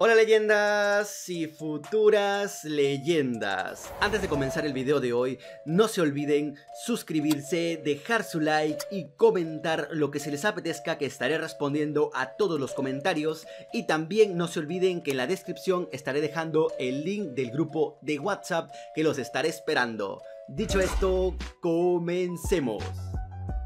Hola leyendas y futuras leyendas. Antes de comenzar el video de hoy, no se olviden suscribirse, dejar su like y comentar lo que se les apetezca, que estaré respondiendo a todos los comentarios. Y también no se olviden que en la descripción estaré dejando el link del grupo de WhatsApp que los estaré esperando. Dicho esto, comencemos.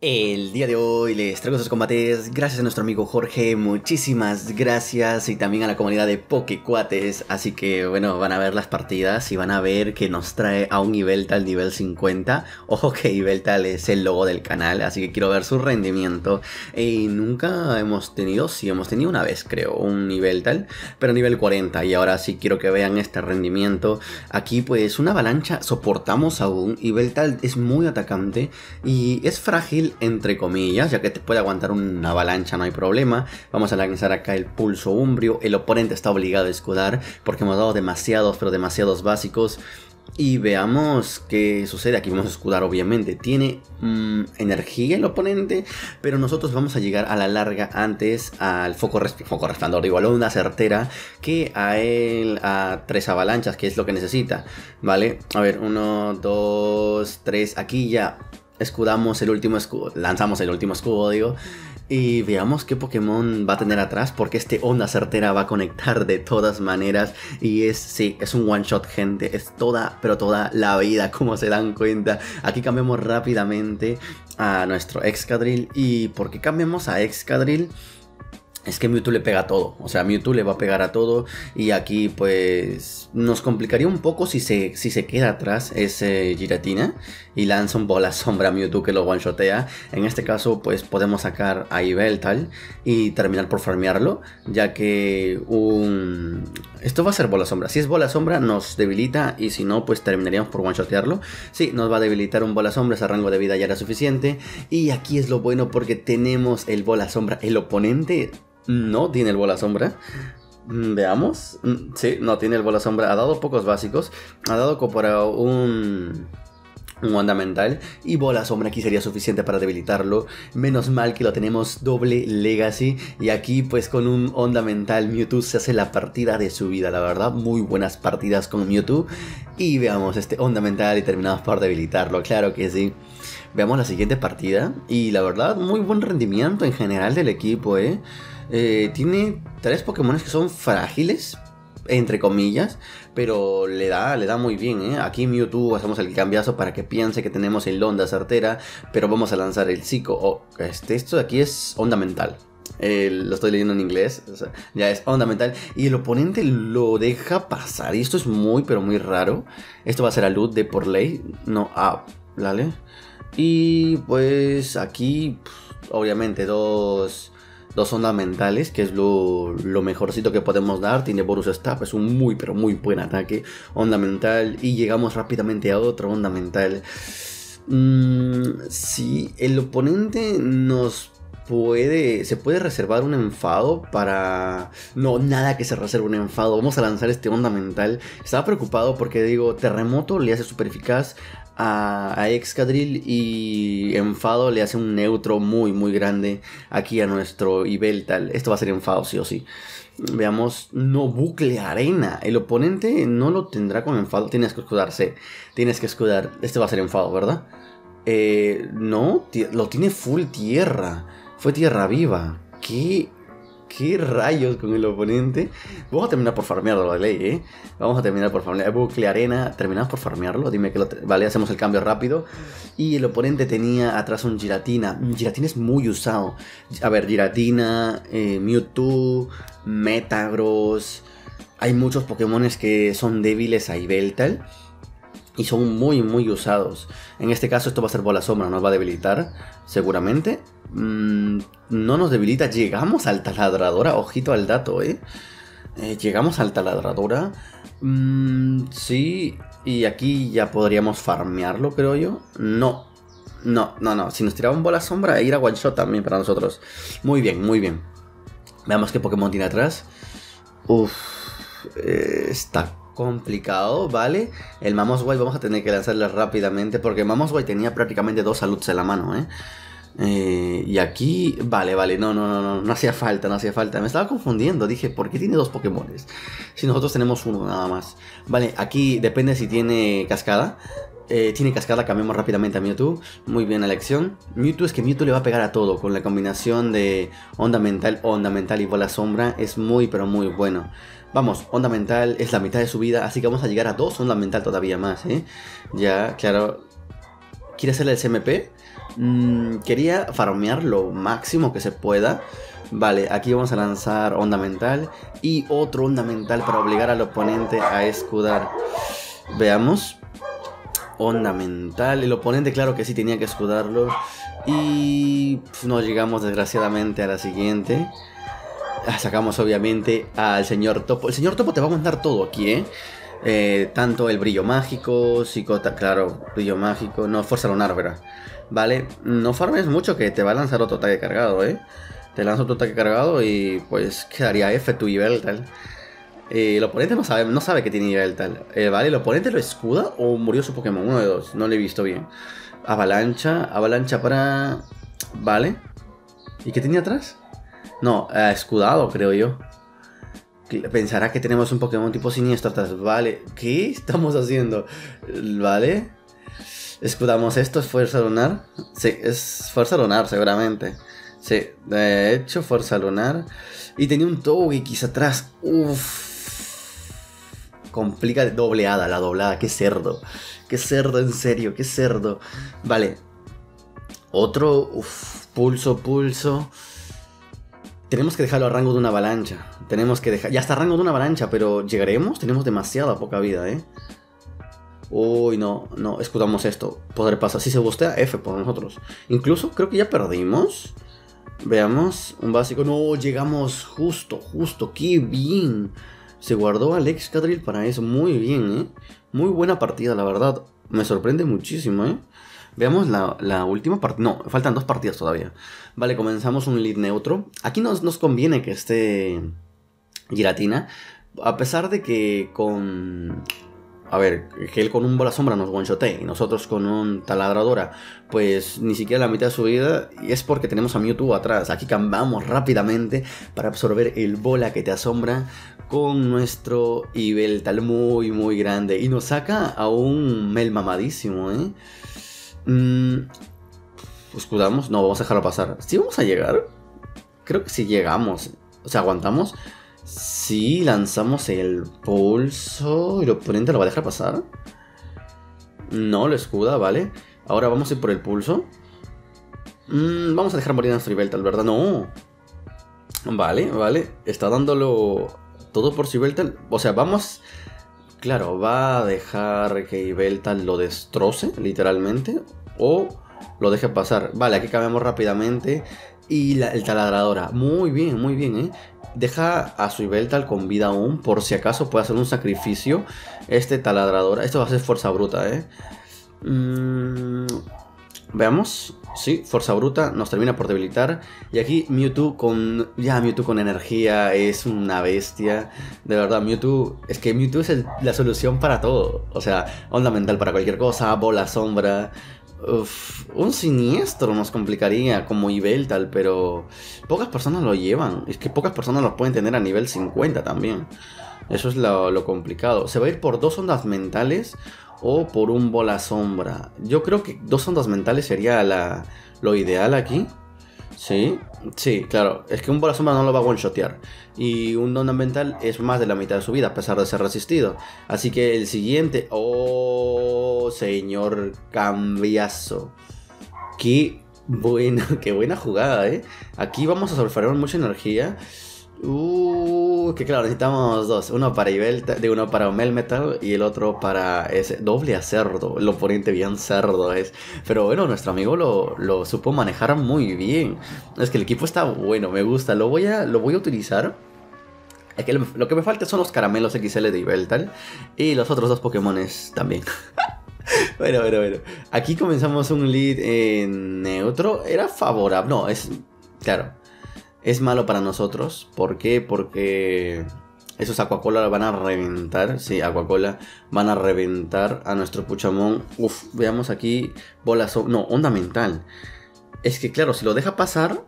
El día de hoy les traigo esos combates gracias a nuestro amigo Jorge, muchísimas gracias, y también a la comunidad de Pokecuates. Así que bueno, van a ver las partidas y van a ver que nos trae a un Yveltal nivel 50. Ojo que Yveltal es el logo del canal, así que quiero ver su rendimiento. Y nunca hemos tenido, sí hemos tenido una vez creo, un Yveltal, pero nivel 40. Y ahora sí quiero que vean este rendimiento. Aquí pues una avalancha, soportamos aún. Yveltal es muy atacante y es frágil entre comillas, ya que te puede aguantar una avalancha, no hay problema. Vamos a lanzar acá el pulso umbrio. El oponente está obligado a escudar porque hemos dado demasiados, pero demasiados básicos. Y veamos qué sucede. Aquí vamos a escudar, obviamente. Tiene energía el oponente, pero nosotros vamos a llegar a la larga antes al foco resplandor. Digo, a la onda certera, que a él a tres avalanchas, que es lo que necesita. Vale, a ver, 1, 2, 3. Aquí ya escudamos el último escudo, lanzamos el último escudo, digo, y veamos qué Pokémon va a tener atrás, porque este onda certera va a conectar de todas maneras. Y es, sí, es un one shot, gente, es toda, pero toda la vida, como se dan cuenta. Aquí cambiamos rápidamente a nuestro Excadrill, y porque cambiamos a Excadrill es que Mewtwo le pega todo, o sea, Mewtwo le va a pegar a todo. Y aquí pues nos complicaría un poco si se queda atrás ese Giratina y lanza un bola sombra a Mewtwo que lo one-shotea. En este caso pues podemos sacar a Yveltal y terminar por farmearlo, ya que esto va a ser bola sombra. Si es bola sombra nos debilita, y si no pues terminaríamos por one-shotearlo. Sí, nos va a debilitar un bola sombra, ese rango de vida ya era suficiente. Y aquí es lo bueno, porque tenemos el bola sombra. El oponente no tiene el bola sombra. Veamos. Sí, no tiene el bola sombra. Ha dado pocos básicos. Ha dado como un onda mental. Y bola sombra aquí sería suficiente para debilitarlo. Menos mal que lo tenemos doble legacy. Y aquí pues con un onda mental Mewtwo se hace la partida de su vida. La verdad, muy buenas partidas con Mewtwo. Y veamos este onda mental y terminamos por debilitarlo. Claro que sí. Veamos la siguiente partida. Y la verdad, muy buen rendimiento en general del equipo, ¿eh? Tiene tres Pokémon que son frágiles, entre comillas, pero le da muy bien, ¿eh? Aquí Mewtwo hacemos el cambiazo para que piense que tenemos el onda certera, pero vamos a lanzar el psico. Esto de aquí es onda mental. Lo estoy leyendo en inglés, o sea, ya es onda mental. Y el oponente lo deja pasar. Y esto es muy, pero muy raro. Esto va a ser a luz de por ley. No, dale. Y pues aquí, obviamente, dos ondas mentales, que es lo mejorcito que podemos dar. Tiene Borus Staff, es un muy pero muy buen ataque. Onda mental, y llegamos rápidamente a otra onda mental. Si el oponente nos puede, se puede reservar un enfado para... No, nada que se reserve un enfado. Vamos a lanzar este onda mental. Estaba preocupado porque digo, terremoto le hace super eficaz a Excadrill, y enfado le hace un neutro muy muy grande aquí a nuestro Yveltal. Esto va a ser enfado sí o sí. Veamos, no, bucle arena. El oponente no lo tendrá con enfado. Tienes que escudarse, tienes que escudar. Este va a ser enfado, ¿verdad? No, lo tiene full tierra. Fue tierra viva. ¿Qué rayos con el oponente? Vamos a terminar por farmearlo, la ley, ¿eh? Vamos a terminar por farmearlo. Bucle arena, terminamos por farmearlo. Dime que lo... Vale, hacemos el cambio rápido. Y el oponente tenía atrás un Giratina. Giratina es muy usado. A ver, Giratina, Mewtwo, Metagross. Hay muchos Pokémones que son débiles a Yveltal y son muy muy usados. En este caso esto va a ser bola sombra, nos va a debilitar seguramente. No nos debilita, llegamos al taladradora, ojito al dato, llegamos al taladradora. Sí, y aquí ya podríamos farmearlo, creo yo. No, si nos tiraban bola sombra ir a one shot también para nosotros. Muy bien, muy bien. Veamos qué Pokémon tiene atrás. Está complicado, ¿vale? El Mamoswine vamos a tener que lanzarle rápidamente, porque Mamoswine tenía prácticamente dos saludos en la mano, Y aquí, vale, no hacía falta, me estaba confundiendo, dije, ¿por qué tiene dos Pokémones? Si nosotros tenemos uno nada más. Vale, aquí depende si tiene cascada. Tiene cascada, cambiamos rápidamente a Mewtwo. Muy bien elección. Mewtwo, es que Mewtwo le va a pegar a todo. Con la combinación de onda mental y bola sombra, es muy pero muy bueno. Vamos, onda mental es la mitad de su vida, así que vamos a llegar a dos onda mental todavía más, ¿eh? Ya, claro. ¿Quiere hacerle el CMP? Quería farmear lo máximo que se pueda. Vale, aquí vamos a lanzar onda mental y otro onda mental para obligar al oponente a escudar. Veamos. Onda mental, el oponente claro que sí tenía que escudarlo. Y no llegamos desgraciadamente a la siguiente. Sacamos obviamente al señor Topo. El señor Topo te va a mandar todo aquí, ¿eh? Tanto el brillo mágico, psicota, claro, brillo mágico. No, fuerza lunar, ¿verdad? Vale, no farmes mucho que te va a lanzar otro ataque cargado, ¿eh? Te lanza otro ataque cargado y pues quedaría F tu Yveltal. El oponente no sabe que tiene Yveltal. Vale, el oponente lo escuda o murió su Pokémon. Uno de dos, no lo he visto bien. Avalancha, avalancha para... Vale. ¿Y qué tenía atrás? No, escudado creo yo. Pensará que tenemos un Pokémon tipo siniestro atrás. Vale, ¿qué estamos haciendo? Vale. Escudamos esto, es fuerza lunar. Sí, es fuerza lunar seguramente. Sí, de hecho fuerza lunar. Y tenía un Togikis atrás. Uff. Complica dobleada, la doblada, qué cerdo. Qué cerdo, en serio, qué cerdo. Vale. Otro, uf, pulso. Tenemos que dejarlo a rango de una avalancha. Tenemos que dejar, ya está a rango de una avalancha, pero ¿llegaremos? Tenemos demasiada poca vida, ¿eh? Uy, no, escudamos esto. Poder pasar, si se bustea, F por nosotros. Incluso, creo que ya perdimos. Veamos, un básico, no, llegamos justo, qué bien. Se guardó al Excadrill para eso. Muy bien, ¿eh? Muy buena partida, la verdad. Me sorprende muchísimo, ¿eh? Veamos la última partida. No, faltan dos partidas todavía. Vale, comenzamos un lead neutro. Aquí nos conviene que esté Giratina. A pesar de que con... A ver, que él con un bola sombra nos one-shotee y nosotros con un taladradora, pues ni siquiera la mitad de su vida, y es porque tenemos a Mewtwo atrás. Aquí cambiamos rápidamente para absorber el bola que te asombra con nuestro Yveltal muy muy grande, y nos saca a un Mel mamadísimo, ¿eh? Escudamos, no, vamos a dejarlo pasar. ¿Sí vamos a llegar? Creo que sí llegamos, o sea, aguantamos. Si sí, lanzamos el pulso y el oponente lo va a dejar pasar. No, lo escuda, vale. Ahora vamos a ir por el pulso. Vamos a dejar morir a nuestro Yveltal, ¿verdad? No. Vale. Está dándolo todo por su Yveltal. O sea, vamos... Claro, va a dejar que Yveltal lo destroce, literalmente. O lo deje pasar. Vale, aquí cambiamos rápidamente. Y el taladradora. Muy bien, ¿eh? Deja a su Yveltal con vida aún, por si acaso puede hacer un sacrificio. Este taladradora, esto va a ser fuerza bruta, ¿eh? Veamos. Sí, fuerza bruta nos termina por debilitar. Y aquí Mewtwo con... Ya, Mewtwo con energía es una bestia. De verdad, Mewtwo... Es que Mewtwo es la solución para todo. O sea, onda mental para cualquier cosa, bola sombra... Uf, un siniestro nos complicaría como Yveltal, pero pocas personas lo llevan. Es que pocas personas lo pueden tener a nivel 50 también. Eso es lo complicado. ¿Se va a ir por dos ondas mentales o por un bola sombra? Yo creo que dos ondas mentales sería lo ideal aquí. Sí, claro. Es que un bola sombra no lo va a one-shotear. Y un onda mental es más de la mitad de su vida, a pesar de ser resistido. Así que el siguiente... ¡Oh, señor cambiazo! ¡Qué buena jugada, eh! Aquí vamos a solfarear mucha energía. Que claro, necesitamos dos. Uno para Yveltal, uno para Melmetal y el otro para ese doble acerdo. El oponente bien cerdo es. Pero bueno, nuestro amigo lo supo manejar muy bien. Es que el equipo está bueno, me gusta. Lo voy a utilizar. Es que lo que me falta son los caramelos XL de Yveltal y los otros dos Pokémones también. Bueno. Aquí comenzamos un lead en neutro. Era favorable. No, es... Claro. Es malo para nosotros. ¿Por qué? Porque esos Aquacola van a reventar. Sí, Aquacola van a reventar a nuestro Puchamón. Veamos aquí. Onda mental. Es que claro, si lo deja pasar...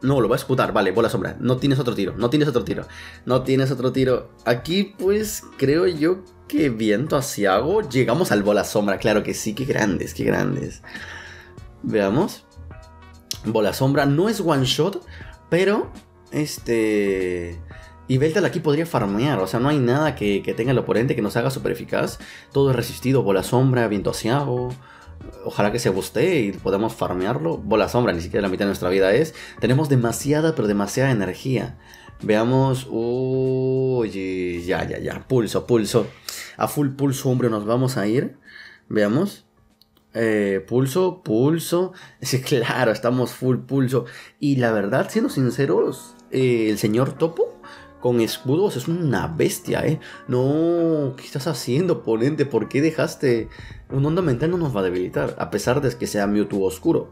No, lo va a escudar, vale, bola sombra. No tienes otro tiro, no tienes otro tiro. No tienes otro tiro. Aquí pues creo yo que viento hacia hago. Llegamos al bola sombra, claro que sí. Qué grandes, qué grandes. Veamos. Bola sombra, no es one shot, pero Yveltal aquí podría farmear, o sea, no hay nada que tenga el oponente que nos haga súper eficaz. Todo es resistido, bola sombra, viento asiago. Ojalá que se guste y podamos farmearlo. Bola sombra, ni siquiera la mitad de nuestra vida es. Tenemos demasiada, pero demasiada energía. Veamos. Uy, ya. Pulso, pulso. A full pulso, hombre, nos vamos a ir. Veamos. Pulso, pulso. Sí, claro, estamos full pulso. Y la verdad, siendo sinceros, el señor Topo con escudos es una bestia, ¿eh? No, ¿qué estás haciendo, oponente? ¿Por qué dejaste? Un onda mental no nos va a debilitar, a pesar de que sea Mewtwo oscuro.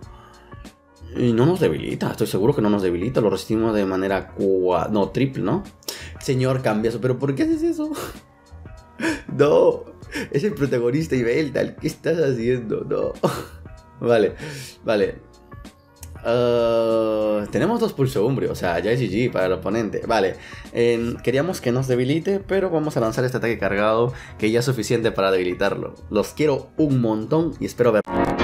Y no nos debilita, estoy seguro que no nos debilita. Lo resistimos de manera no, triple, ¿no? Señor, cambia eso. ¿Pero por qué haces eso? No, es el protagonista Yveltal. ¿Qué estás haciendo? No. Vale. Tenemos dos pulso umbrio, o sea, ya es GG para el oponente. Vale, queríamos que nos debilite, pero vamos a lanzar este ataque cargado, que ya es suficiente para debilitarlo. Los quiero un montón y espero ver...